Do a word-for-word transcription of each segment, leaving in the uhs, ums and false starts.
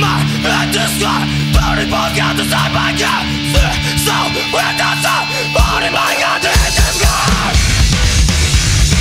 my head is gone. Burning my heart inside my gut. So it doesn't burn my heart is gone. So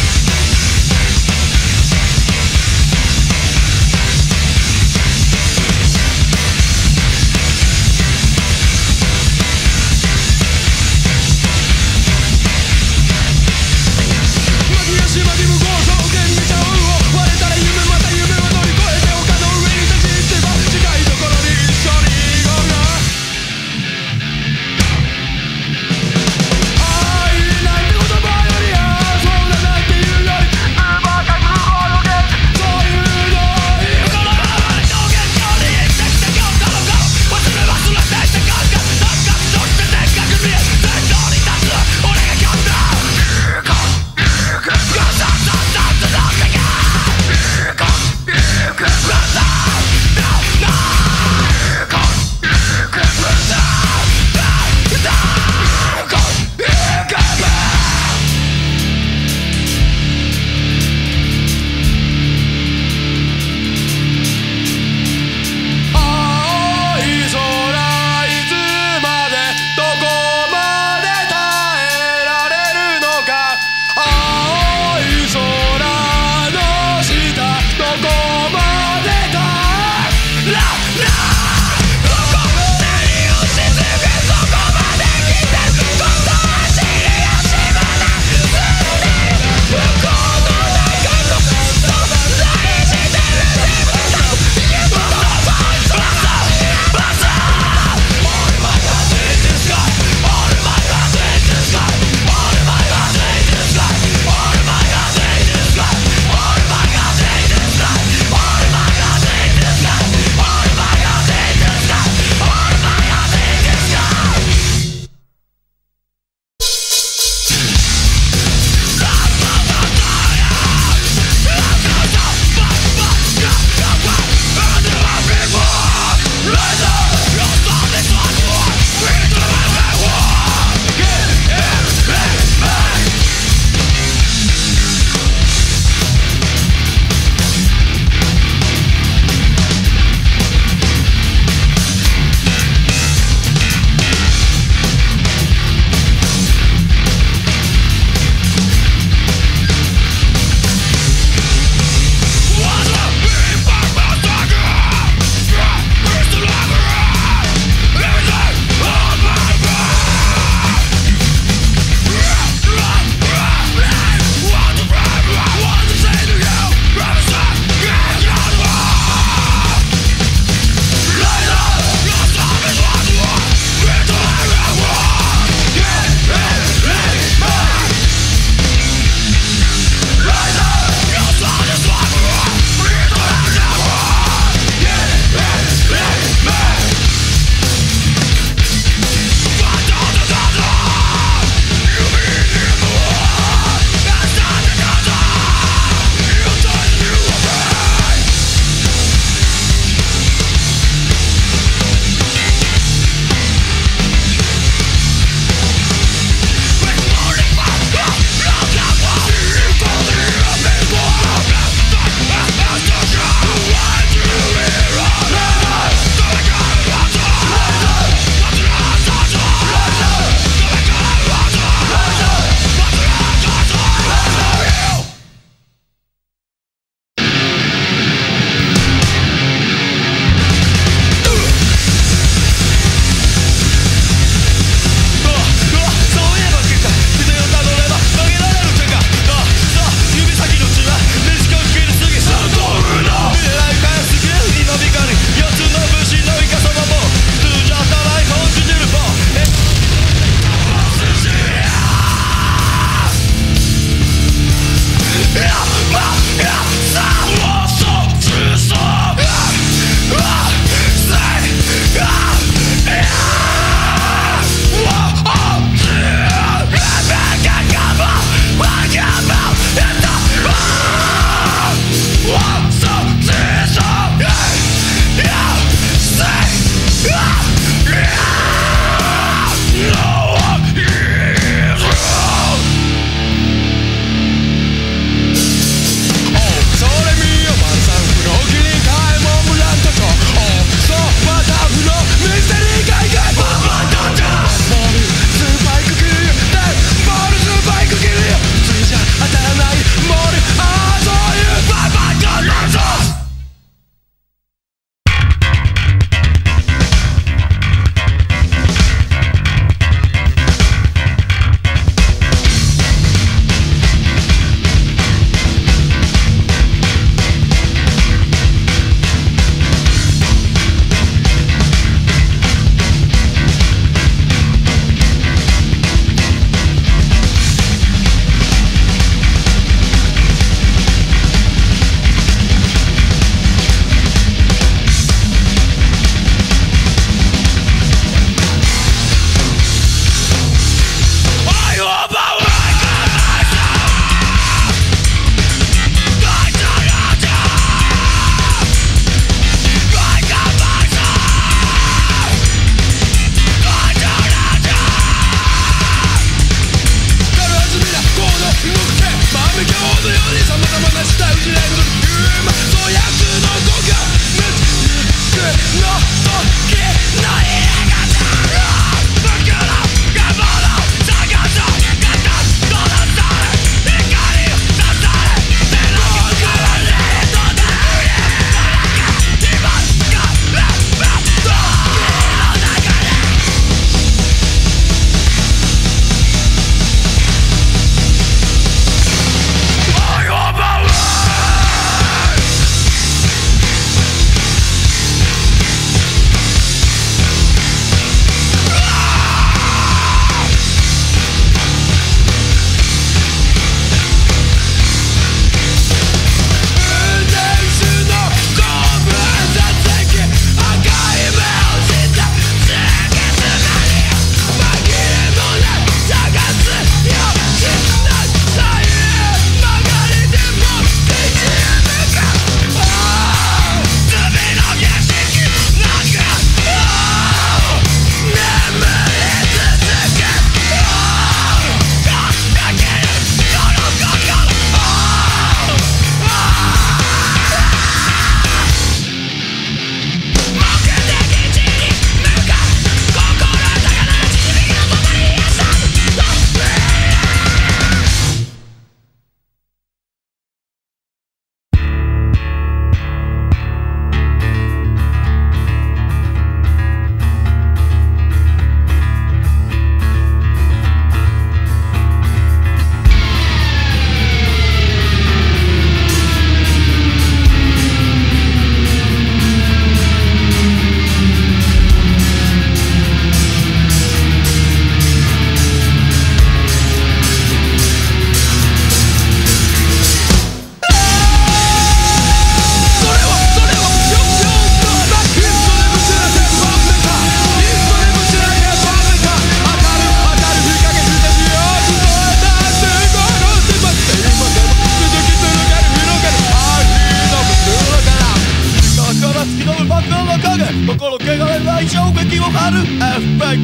を張る エフピ